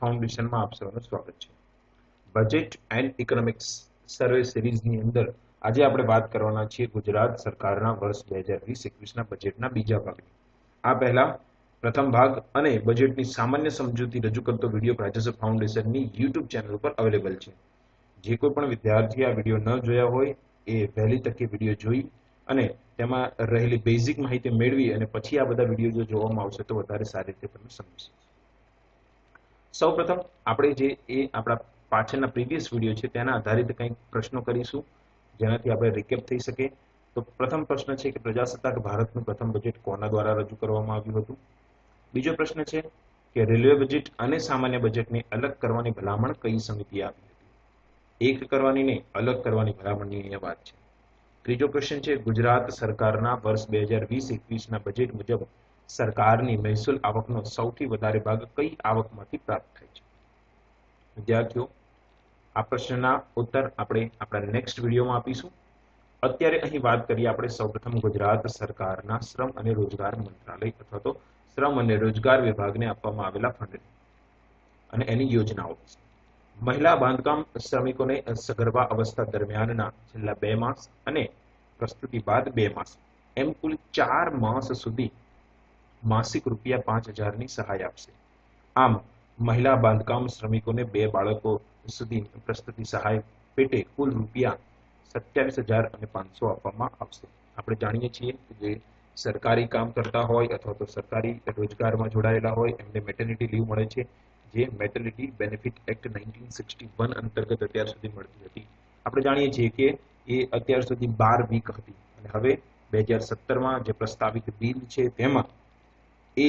Foundation માં આપ સૌનું સ્વાગત છે. બજેટ એન્ડ ઇકોનોમિક્સ સર્વે સિરીઝની અંદર આજે આપણે વાત કરવાના છીએ ગુજરાત સરકારના વર્ષ 2020-21 ના બજેટના બીજા ભાગની. આ પહેલા પ્રથમ ભાગ અને બજેટની સામાન્ય સમજૂતી રજૂ કરતો વિડીયો પ્રાજસ્વ ફાઉન્ડેશનની YouTube ચેનલ પર અવેલેબલ છે. જે કોઈ પણ વિદ્યાર્થી આ વિડીયો ન જોયા હોય એ વહેલી તકે વિડીયો જોઈ અને તેમાં રહેલી બેઝિક માહિતી મેળવી અને પછી આ બધા વિડીયો જો જોવામાં આવશે તો વધારે સારી રીતે તમે સમજી શકશો. સૌ પ્રથમ આપણે જે એ આપણા પાછળના પ્રીવિયસ વિડીયો છે તેના આધારિત કંઈક પ્રશ્નો કરીશું જેનાથી આપણે રિકેપ થઈ શકે. તો પ્રથમ પ્રશ્ન છે કે પ્રજાસત્તાક ભારતનું પ્રથમ બજેટ કોના દ્વારા રજૂ કરવામાં આવ્યું હતું. બીજો પ્રશ્ન છે કે રેલવે બજેટ અને સામાન્ય બજેટને અલગ કરવાની ભલામણ કઈ સમિતિએ આપી હતી. એક કરવાની નહીં, અલગ કરવાની ભલામણની અહીંયા વાત છે. ત્રીજો ક્વેશ્ચન છે ગુજરાત સરકારના વર્ષ 2020-21ના બજેટ મુજબ સરકારની મહેસૂલ આવકનો સૌથી વધારે ભાગ કઈ આવકમાંથી પ્રાપ્ત થાય છે. વિદ્યાર્થીઓ આ પ્રશ્નના ઉત્તર આપણે આપણા નેક્સ્ટ વિડીયોમાં આપીશું. અત્યારે અહીં વાત કરીએ આપણે સૌપ્રથમ ગુજરાત સરકારના શ્રમ અને રોજગાર મંત્રાલય અથવા તો શ્રમ અને રોજગાર વિભાગને આપવામાં આવેલા ફંડ અને એની યોજનાઓ. મહિલા બાંધકામ શ્રમિકોને સગર્ભા અવસ્થા દરમિયાનના છેલ્લા 2 માસ અને પ્રસ્તુતિ બાદ 2 માસ એમ કુલ 4 માસ સુધી માસિક રૂપિયા 5000ની સહાય આપશે. આમ મહિલા બાંધકામ શ્રમિકોને 2 બાળકો સુધી પ્રસ્તુતિ સહાય પેટે કુલ રૂપિયા 27500 આપવામાં આવશે. આપણે જાણીએ છીએ કે જે સરકારી કામ કરતા હોય અથવા તો સરકારી રોજગારમાં જોડાયેલા હોય એમને મેટર્નિટી લીવ મળે છે, જે મેટર્નિટી બેનિફિટ એક્ટ 1961 અંતર્ગત અત્યાર સુધી મળતી હતી. આપણે જાણીએ છીએ કે એ અત્યાર સુધી 12 વીક હતી અને હવે 2017માં જે પ્રસ્તાવિત બિલ છે તેમાં એ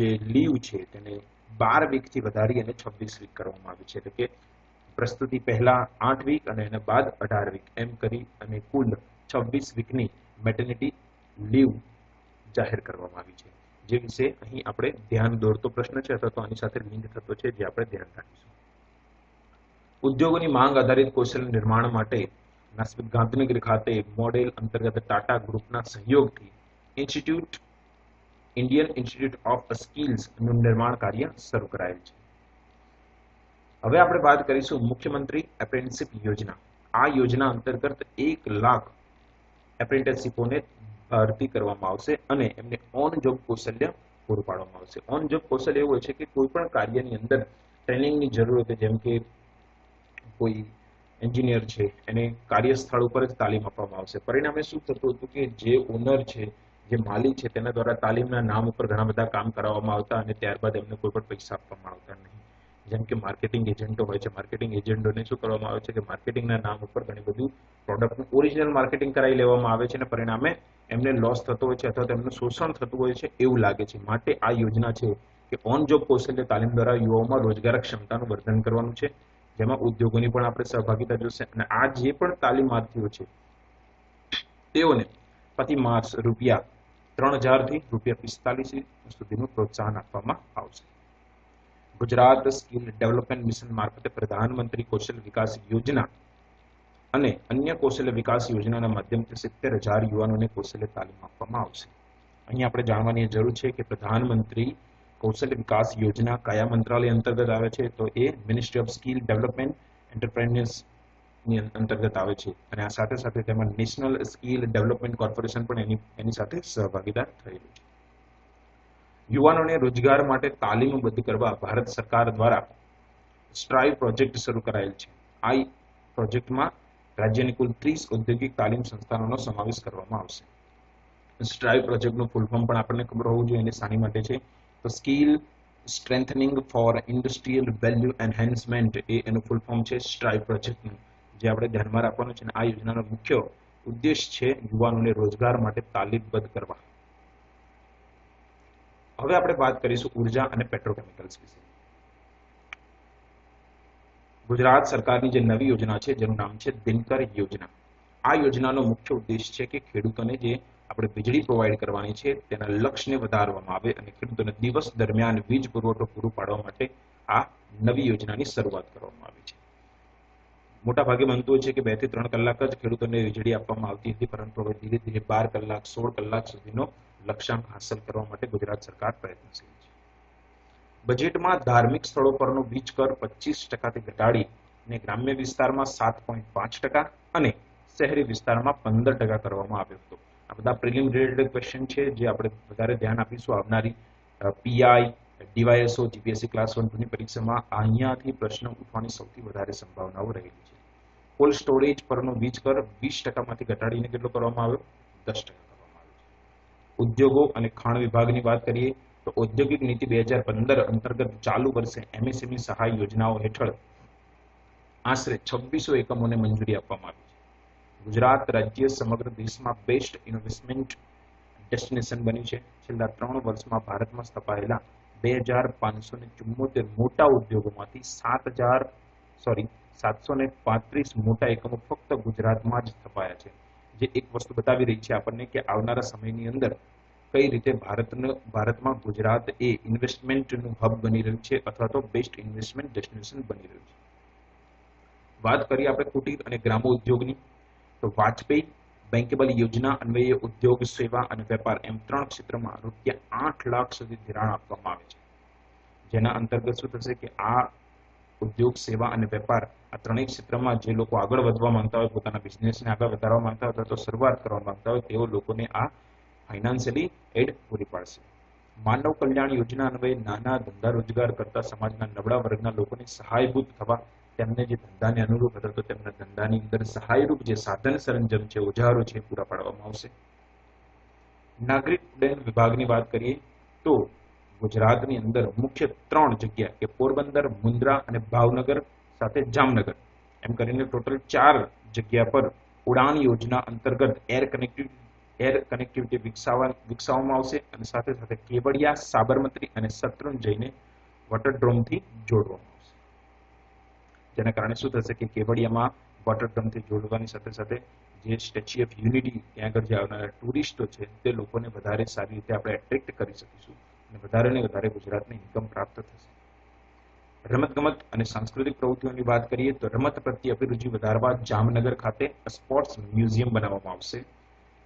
જે લીવ છે તેને 12 વીકથી વધારી અને 26 વીક કરવામાં આવી છે. એટલે કે પ્રસ્તુતિ પહેલા 8 વીક અને એના બાદ 18 વીક એમ કરી અને કુલ 26 વીકની મેટર્નિટી લીવ જાહેર કરવામાં આવી છે, જે વિશે અહીં આપણે ધ્યાન દોરતો પ્રશ્ન છે અથવા તો આની સાથે લિંક થતો છે જે આપણે ધ્યાન રાખીશું. ઉદ્યોગોની માંગ આધારિત કૌશલ્ય નિર્માણ માટે ગાંધીનગર ખાતે મોડેલ અંતર્ગત ટાટા ગ્રુપના સહયોગથી ઇન્ડિયન ઇન્સ્ટિટ્યૂટ ઓફ સ્કિલ્સ નું નિર્માણ કાર્ય શરૂ કરાયેલ છે. હવે આપણે વાત કરીશું મુખ્યમંત્રી એપ્રેન્ટિસશિપ યોજના. આ યોજના અંતર્ગત 1 લાખ એપ્રેન્ટિસશિપોને ભરતી કરવામાં આવશે અને એમને ઓન જોબ કૌશલ્ય પૂરું પાડવામાં આવશે. ઓન જોબ કૌશલ્ય એવું હોય છે કે કોઈ પણ કાર્યની અંદર ટ્રેનિંગની જરૂર હોય, જેમ કે કોઈ એન્જિનિયર છે એને કાર્યસ્થળ ઉપર જ તાલીમ આપવામાં આવશે. પરિણામે શું થતું હતું કે જે ઓનર છે, જે માલિક છે, તેના દ્વારા તાલીમના નામ ઉપર ઘણા બધા કામ કરાવવામાં આવતા અને ત્યારબાદ એમને કોઈ પણ પૈસા આપવામાં આવતા નહીં. જેમ કે માર્કેટિંગ એજન્ટો હોય છે, માર્કેટિંગ એજન્ટોને શું કરવામાં આવે છે કે માર્કેટિંગના નામ ઉપર ઘણી બધું પ્રોડક્ટનું ઓરિજિનલ માર્કેટિંગ કરાવી લેવામાં આવે છે અને પરિણામે એમને લોસ થતો હોય છે અથવા તો એમનું શોષણ થતું હોય છે એવું લાગે છે. માટે આ યોજના છે કે ઓન જોબ કૌશલ્ય તાલીમ દ્વારા યુવાઓમાં રોજગાર ક્ષમતાનું વર્ધન કરવાનું છે, જેમાં ઉદ્યોગોની પણ આપણે સહભાગીતા જોશે. અને આ જે પણ તાલીમાર્થીઓ છે તેઓને પ્રતિ માસ રૂપિયા 3000 થી રૂપિયા 45 સુધીનું પ્રોત્સાહન આપવામાં આવશે. ગુજરાત સ્કિલ ડેવલપમેન્ટ મિશન મારફતે પ્રધાનમંત્રી કૌશલ્ય વિકાસ યોજના અને અન્ય કૌશલ્ય વિકાસ યોજનાના માધ્યમથી 70000 યુવાનોને કૌશલ્ય તાલીમ આપવામાં આવશે. અહીં આપણે જાણવાની જરૂર છે કે પ્રધાનમંત્રી કૌશલ્ય વિકાસ યોજના કયા મંત્રાલય અંતર્ગત આવે છે, તો એ ministry of skill development entrepreneurs ની અંતર્ગત આવે છે અને આ સાથે સાથે તેમાં નેશનલ સ્કિલ ડેવલપમેન્ટ કોર્પોરેશન પણ એની સાથે સહભાગીદાર થયેલું છે. યુવાનોને રોજગાર માટે તાલીમબદ્ધ કરવા ભારત સરકાર દ્વારા સ્ટ્રાઇવ પ્રોજેક્ટ શરૂ કરાયેલ છે. આ પ્રોજેક્ટમાં રાજ્યની કુલ 30 ઔદ્યોગિક તાલીમ સંસ્થાનોનો સમાવેશ કરવામાં આવશે. સ્ટ્રાઇવ પ્રોજેક્ટનું ફૂલ ફોર્મ પણ આપણને ખબર હોવું જોઈએ અને શાની માટે છે, તો skill strengthening for industrial value enhancement એનું ફૂલ ફોર્મ છે સ્ટ્રાઇવ પ્રોજેક્ટનું, જે આપણે ધ્યાનમાં રાખવાનું છે. આ યોજનાનો મુખ્ય ઉદ્દેશ છે યુવાનોને રોજગાર માટે તાલીમબદ્ધ કરવા. હવે આપણે વાત કરીશું ઉર્જા અને પેટ્રોકેમિકલ્સ વિશે. ગુજરાત સરકારની જે નવી યોજના છે જેનું નામ છે દિનકર યોજના. આ યોજનાનો મુખ્ય ઉદ્દેશ છે કે ખેડૂતોને જે આપણે વીજળી પ્રોવાઈડ કરવાની છે તેના લક્ષ્યને વધારવામાં આવે અને ખેડૂતોને દિવસ દરમિયાન વીજ પુરવઠો પૂરો પાડવા માટે આ નવી યોજનાની શરૂઆત કરવામાં આવી છે. મોટા ભાગે બનતું હોય છે કે 2 થી 3 કલાક જ ખેડૂતોને વીજળી આપવામાં આવતી હતી, પરંતુ હવે ધીરે ધીરે 12 કલાક 16 કલાક સુધીનો લક્ષ્યાંક હાંસલ કરવા માટે ગુજરાત સરકાર પ્રયત્નશીલ છે. બજેટમાં ધાર્મિક સ્થળો પરનો વીજ કર 25%થી ઘટાડીને ગ્રામ્ય વિસ્તારમાં 7.5% અને શહેરી વિસ્તારમાં 15% કરવામાં આવ્યો હતો। આ બધા પ્રિલિમ રિલેટેડ ક્વેશ્ચન છે જે આપણે વધારે ધ્યાન આપીશું આવનારી પીઆઈ ડીવાયએસઓ જીપીએસસી ક્લાસ 1 ની પરીક્ષામાં અહીંયાથી પ્રશ્ન ઉઠવાની સૌથી વધારે સંભાવનાઓ રહેલી છે। કોલ સ્ટોરેજ પરનો વીજ કર 20%માંથી ઘટાડીને કેટલો કરવામાં આવ્યો? 10%। उद्योगों और खाण विभाग की बात करिए तो औद्योगिक नीति 2015 अंतर्गत चालू वर्षे एमएसएमई सहाय योजनाओं हेठळ आश्रे 2600 एकमों ने मंजूरी आपवामां आवी छे। गुजरात राज्य समग्र देश में बेस्ट इन्वेस्टमेंट डेस्टिनेशन बनी है। छेल्ला 3 वर्ष में भारत में स्थापायेला 2574 मोटा उद्योगों में 735 मोटा एकमों फक्त गुजरात में स्थापाया है। જે એક વસ્તુ બતાવી રહી છે આપણને કે આવનારા સમયની અંદર કઈ રીતે ભારતમાં ગુજરાત એ ઇન્વેસ્ટમેન્ટનું હબ બની રહ્યું છે અથવા તો બેસ્ટ ઇન્વેસ્ટમેન્ટ ડેસ્ટિનેશન બની રહ્યું છે। વાત કરીએ આપણે કુટીર અને ગ્રામો ઉદ્યોગની તો વાજપેયી બેન્કેબલ યોજના અન્વયે ઉદ્યોગ સેવા અને વેપાર એમ 3 ક્ષેત્રમાં ₹8 લાખ સુધી ધિરાણ આપવામાં આવે છે। જેના અંતર્ગત શું થશે કે આ उद्योग सेवा और व्यापार आ त्रणेय क्षेत्र में जो लोग आगे वधवा मांगता हो, पोताना बिजनेस ने आगे वधारवा मांगता हो तो शुरुआत करवा मांगता हो तेओ लोकोने आ फाइनांशियली एड पूरी पाड़शे। मानव कल्याण योजना अन्वये नाना धंधा रोजगार करता समाजना नबळा वर्गना लोकोने सहायभूत थवा तेमने जे धंधाने अनुरूप अथवा तो तेमना धंधानी अंदर सहायरूप जे साधन सरंजाम छे ओजारो छे पूरा पाडवामां आवशे। नागरिक उड्डयन विभागनी वात करीए तो गुजरात नी अंदर मुख्य 3 जग्या के पोरबंदर, मुंद्रा और भावनगर साथ जामनगर एम करीने टोटल 4 जग्या पर उड़ान योजना अंतर्गत एर कनेक्टिविटी विकसावामां आवशे अने साथे साथे केवड़िया, साबरमती और शत्रुंजय ने वॉटरड्रोम थी जोड़वामां आवशे। जेना कारणे शुं थशे के केवड़ियामां वॉटरड्रोम थी जोड़वानी साथे साथे जे स्टेच्यू ऑफ यूनिटी त्यां आगळ जे आवनारा टूरिस्टो छे ते लोकोने वधारे सारी रीते आपणे एट्रेक्ट करी शकीशुं। गुजरात ने इनकम प्राप्त थशे। रमतगमत अने सांस्कृतिक प्रवृत्तिओनी वात करीए तो रमत प्रत्ये अभिरुचि वधारवा जामनगर खाते स्पोर्ट्स म्यूजियम बनाववामां आवशे।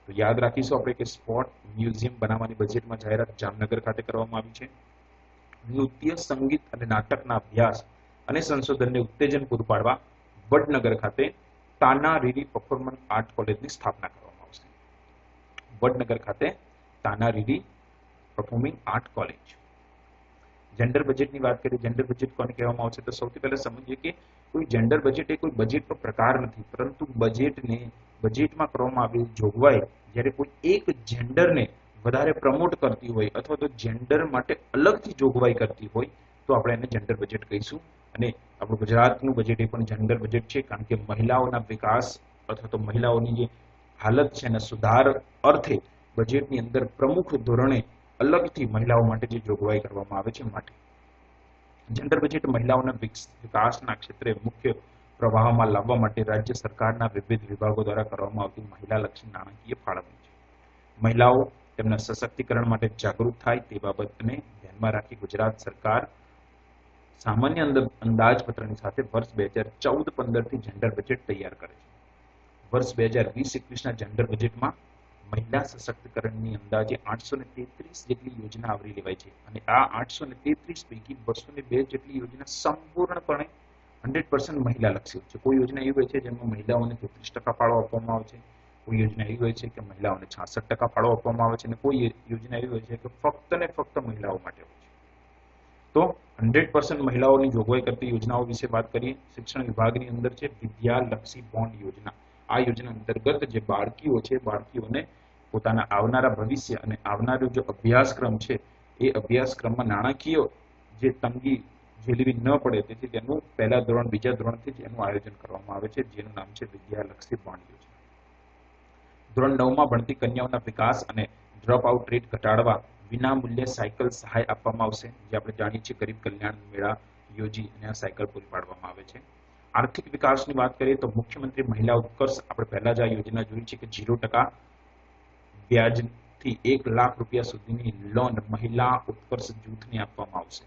तो याद राखीशुं आपणे के स्पोर्ट म्यूजियम बनाववानी बजेटमां जाहेरात जामनगर खाते करवामां आवी छे। नृत्य, संगीत अने नाटकना अभ्यास अने संशोधनने उत्तेजन पूरुं पाडवा वडनगर खाते ताना रीरी परफॉर्मन्स आर्ट कॉलेजनी स्थापना करवामां आवशे। वडनगर खाते Tana Riri performing art college. Gender budget की बात करें, जेंडर बजेट कोने कहवामां आवशे तो सौथी पहला समझिए कि कोई जेंडर बजेट ए कोई बजेट प्रकार नहीं, परंतु बजेट में करवामां आवेल जोगवाई ज्यारे कोई एक जेंडर ने वधारे प्रमोट करती होय अथवा तो जेंडर माटे अलगथी जोगवाई करती होय तो आपणे एने जेंडर बजेट कहीशुं। अने आपणुं गुजरातनुं बजेट ए पण जेंडर बजेट छे कारण के महिलाओना विकास अथवा तो महिलाओनी जे हालत छे एना सुधार अर्थे बजेटनी अंदर प्रमुख धोरणे अलग थी महिलाओं माटे जे जोगवाई करवामां आवे छे माटे जेंडर बजेट महिलाओना विकासना क्षेत्रे मुख्य प्रवाहमां लाववा माटे राज्य सरकारना विविध विभागों द्वारा करवामां आवती महिलालक्षी नाणाकीय फाळवणी छे। महिलाओ तेमना सशक्तिकरण माटे जागरूक थाय ते बाबतने ध्यानमां राखी गुजरात सरकार सामान्य अंदाजपत्रनी साथे वर्ष 2014-15 थी जेंडर बजेट तैयार करे छे। वर्ष 2020-21 ना जेंडर बजेटमां महिला सशक्तिकरण अंदाजे 833 जेटली योजना आवरी लेवाई छे अने आ 833 पैकी 202 जेटली योजना संपूर्णपणे 100% महिला लक्षी छे। कोई योजना एवी होय छे जेमां महिलाओने 33% फाळो आपवामां आवे छे, कोई योजना एवी होय छे के महिलाओने 66% फाळो आपवामां आवे छे अने कोई योजना एवी होय छे के फक्त ने फक्त महिलाओ माटे होय छे। तो 100% महिलाओनी जोगवाई करती योजनाओ विषे वात करीए। शिक्षण विभागनी अंदर छे विद्यालक्षी बॉन्ड योजना। आ योजना अंतर्गत जो बाळकीओ छे बाळकीओने पोताना आवनारा भविष्य अने आवनारो जो अभ्यासक्रम छे ए अभ्यासक्रममां नाणाकीय जे तंगी झेलवी न पड़े तेथी तेनुं पहला धोरण बीजा धोरणथी ज एनुं आयोजन करवामां आवे छे जेनुं नाम छे विद्यालक्षी बॉन्ड योजना। धोरण 9 मां भणती कन्याओना विकास अने ड्रॉप आउट रेट घटाडवा विनामूल्य साइकल सहाय आपवामां आवशे जे आपणे जाणीए छीए गरीब कल्याण मेळा योजी अने आ साइकल पूरी पाडवामां आवे छे। आर्थिक विकास की बात करिए तो मुख्यमंत्री महिला उत्कर्ष आपणे पहला ज आ योजना जोई छे के 0% व्याज थी ₹1 लाख सुधीनी लोन महिला उत्कर्ष जूथने आपवामां आवशे।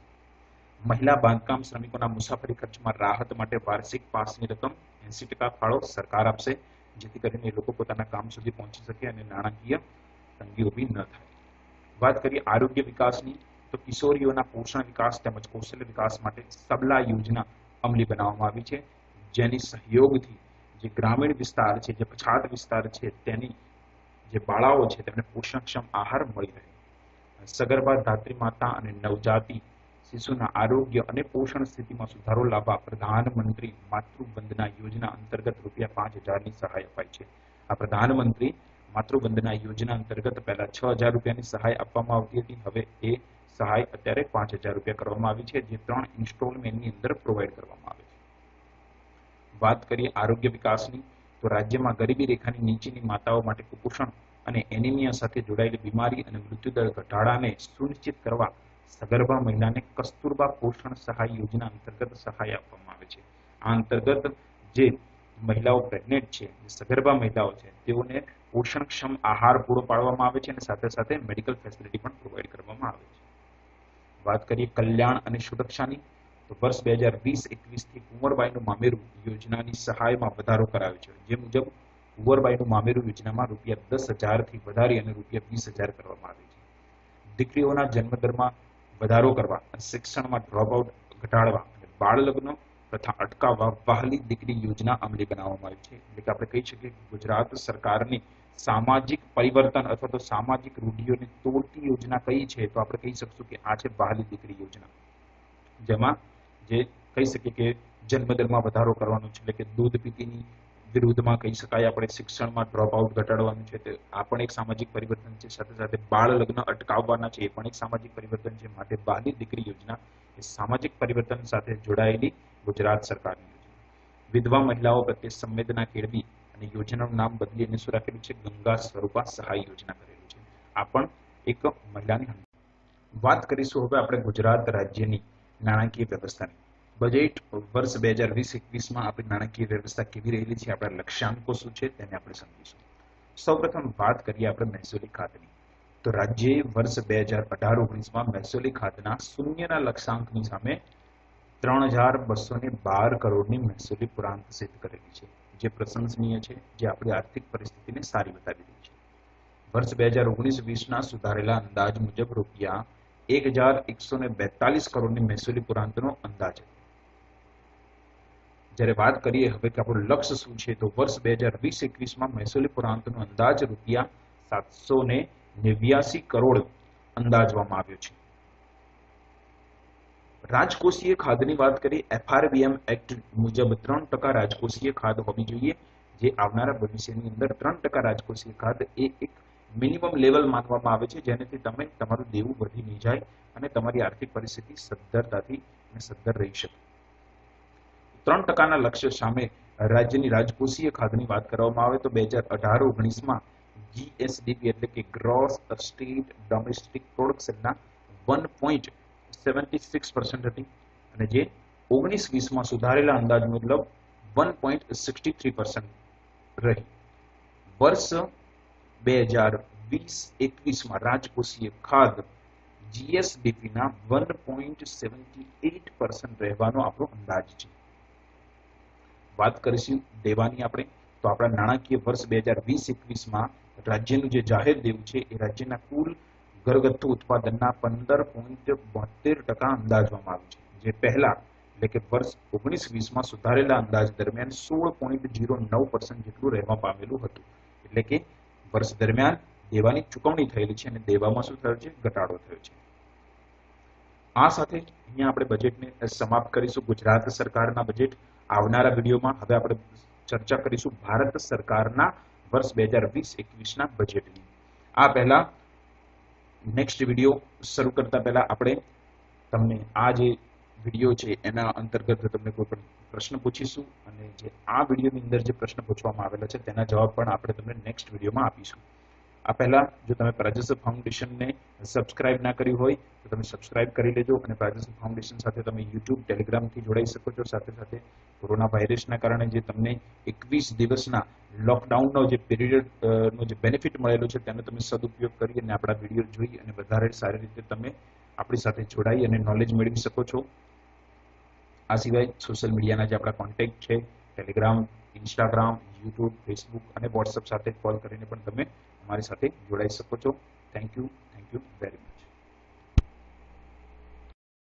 महिला बांधकाम श्रमिकों मुसाफरी खर्च में राहत माटे वार्षिक पासनी रकम 80% फाळो सरकार आपशे जेथी करीने ए लोको पोताना काम सुधी पहोंची सके अने नाणाकीय तंगी ऊभी न थाय। वात करीए आरोग्य विकासनी तो કિશોરીઓના પોષણ વિકાસ તેમજ કૌશલ્ય વિકાસ માટે સબલા યોજના અમલી બનાવવામાં આવી છે, જેની સહયોગથી જે ગ્રામીણ વિસ્તાર છે, જે પછાત વિસ્તાર છે, તેની જે બાળાઓ છે તેમને પોષણક્ષમ આહાર મળી રહે. સગર્ભા ધાત્રી માતા અને નવજાતિ શિશુના આરોગ્ય અને પોષણ સ્થિતિમાં સુધારો લાવવા પ્રધાનમંત્રી માતૃ વંદના યોજના અંતર્ગત ₹5000ની સહાય અપાઈ છે. આ પ્રધાનમંત્રી માતૃ વંદના યોજના અંતર્ગત પહેલા ₹6000ની સહાય આપવામાં આવતી હતી, હવે એ સહાય અત્યારે ₹5000 કરવામાં આવી છે, જે 3 ઇન્સ્ટોલમેન્ટની અંદર પ્રોવાઈડ કરવામાં આવે છે. વાત કરીએ આરોગ્ય વિકાસની, તો રાજ્યમાં ગરીબી રેખાની નીચેની માતાઓ માટે કુપોષણ અને એનિમિયા સાથે જોડાયેલી બીમારી અને મૃત્યુદર ઘટાડાને સુનિશ્ચિત કરવા સગર્ભા મહિલાને કસ્તુરબા પોષણ સહાય યોજના અંતર્ગત સહાય આપવામાં આવે છે. આ અંતર્ગત જે મહિલાઓ પ્રેગ્નેન્ટ છે, જે સગર્ભા મહિલાઓ છે, તેઓને પોષણક્ષમ આહાર પૂરો પાડવામાં આવે છે અને સાથે સાથે મેડિકલ ફેસિલિટી પણ પ્રોવાઈડ કરવામાં આવે છે. વાત કરીએ કલ્યાણ અને સુરક્ષાની, તો વર્ષ 2020-21થી કુંવરબાઈનું મામેરું યોજનાની સહાયમાં વધારો કરાયો છે, જે મુજબ કુંવરબાઈનું મામેરું યોજનામાં ₹10,000થી વધારી અને ₹20,000 કરવામાં આવે છે. દીકરીઓના જન્મદરમાં વધારો કરવા, શિક્ષણમાં ડ્રોપઆઉટ ઘટાડવા અને બાળ લગ્ન તથા અટકાવવા વહાલી દીકરી યોજના અમલી બનાવવામાં આવી છે. એટલે કે આપણે કહી શકીએ કે ગુજરાત સરકારની સામાજિક પરિવર્તન અથવા તો સામાજિક રૂઢિઓને તોડતી યોજના કઈ છે, તો આપણે કહી શકશું કે આ છે વહાલી દીકરી યોજના, જેમાં જે કહી શકીએ કે જન્મદરમાં વધારો કરવાનો છે, એટલે કે દૂધ પીતીની વિરુદ્ધમાં કહી શકાય. આપણે શિક્ષણમાં ડ્રોપઆઉટ ઘટાડવાનું છે, તે આ પણ એક સામાજિક પરિવર્તન છે. સાથે સાથે બાળ લગ્ન અટકાવવાના છે, એ પણ એક સામાજિક પરિવર્તન છે. માટે વહાલી દીકરી યોજના એ સામાજિક પરિવર્તન સાથે જોડાયેલી ગુજરાત સરકારની યોજના. વિધવા મહિલાઓ પ્રત્યે સંવેદના કેળવી અને યોજનાનું નામ બદલીને શું રાખેલું છે, ગંગા સ્વરૂપા સહાય યોજના કરેલું છે. આ પણ એક મહિલાની. વાત કરીશું હવે આપણે ગુજરાત રાજ્યની નાણાકીય વ્યવસ્થાની. बजेट वर्ष 2020-21 में अपनी नाणाकीय व्यवस्था केवी रहेली छे, आपणा लक्ष्यांको शुं छे, तेने आपणे समजीशुं. सौप्रथम बात करीए आपणे महसूली खातानी, तो राज्ये वर्ष 2018-19 में महसूली खाताना शून्यना लक्ष्यांकनी सामे 3212 करोड़नी महसूली पुरांत सिद्ध करेली छे, जे प्रशंसनीय छे, जे आपणी आर्थिक परिस्थितिने सारी बतावी रही छे. वर्ष 2019-20 ना सुधारेला अंदाज मुजब ₹1142 करोड़नी महसूली पुरांतनो अंदाज है. जब बात करिए हवे के आपणो लक्ष्य शुं छे, तो वर्ष 2020-21 में महसूली पुरांतनो अंदाज ₹789 करोड़ अंदाजवामां आव्यो छे. राजकोषीय खाधनी बात करिए, FRBM एक्ट मुजब 3% राजकोषीय खाध होवी जोईए, जे आवनारा भविष्यनी अंदर 3% राजकोषीय खाध ए एक मिनिमम लेवल मानवामां आवे छे, जेनेथी तमे तमारुं देवुं वधी न जाय अने तमारी आर्थिक परिस्थिति सद्धरताथी अने सद्धर रही शके. 3% लक्ष्य सामे राज्यनी राजकोषीय खाधनी बात करवामां आवे तो 2018-19 में GSDP एटले के ग्रॉस स्टेट डोमेस्टिक प्रोडक्ट्स ना 1.76% हती अने जे 19-20 में सुधारेला अंदाज मुजब 1.63% रही. वर्ष 2020-21 में राजकोषीय खाध GSDP ना 1.78% रहेवानो आपणो अंदाज छे. बात करीशुं देवानी आपणे, तो आपणा नाणाकीय वर्ष 2020-21 में राज्यनुं जे जाहेर देवुं छे ए राज्यना कुल घरगथ्थु उत्पादनना 15.72% अंदाजवामां आव्युं छे, जे पहेला એટલે કે વર્ષ 19-20 માં સુધારેલા અંદાજ દરમિયાન 16.09% જેટલું રહેવા પામેલું હતું. એટલે કે વર્ષ દરમિયાન દેવાની ચૂકવણી થયેલી છે અને દેવામાં શું થયું છે, ઘટાડો થયો છે. આ સાથે અહીંયા આપણે બજેટને સમાપ્ત કરીશું, ગુજરાત સરકારના બજેટ. આવનારા વિડીયોમાં હવે આપણે ચર્ચા કરીશું ભારત સરકારના વર્ષ 2020-21 ના બજેટની. આ પહેલા નેક્સ્ટ વિડીયો શરૂ કરતા પહેલા આપણે તમને આ જે વિડીયો છે એના અંતર્ગત તમને કોઈ પણ પ્રશ્ન પૂછીશું અને જે આ વિડીયોની અંદર જે પ્રશ્ન પૂછવામાં આવેલા છે તેના જવાબ પણ આપણે તમને નેક્સ્ટ વિડીયોમાં આપીશું. આ પહેલા જો તમે પ્રાજસ્વ ફાઉન્ડેશનને સબસ્ક્રાઇબ ના કર્યું હોય તો તમે સબસ્ક્રાઇબ કરી લેજો અને પ્રાજસ્વ ફાઉન્ડેશન સાથે તમે YouTube, Telegram થી જોડાઈ શકો છો. સાથે સાથે કોરોના વાયરસના કારણે જે તમને 21 દિવસના લોકડાઉનનો જે પીરિયડનો જે બેનિફિટ મળેલો છે તેનો તમે સદુપયોગ કરી અને આપણા વિડીયો જોઈ અને વધારે સારી રીતે તમે આપણી સાથે જોડાઈ અને નોલેજ મેળવી શકો છો. આ સિવાય સોશિયલ મીડિયાના જે આપણા કોન્ટેક્ટ છે, ટેલિગ્રામ, ઇન્સ્ટાગ્રામ, YouTube, Facebook અને WhatsApp સાથે કોલ કરીને પણ તમે અમારી સાથે જોડાઈ શકો છો. Thank you very much.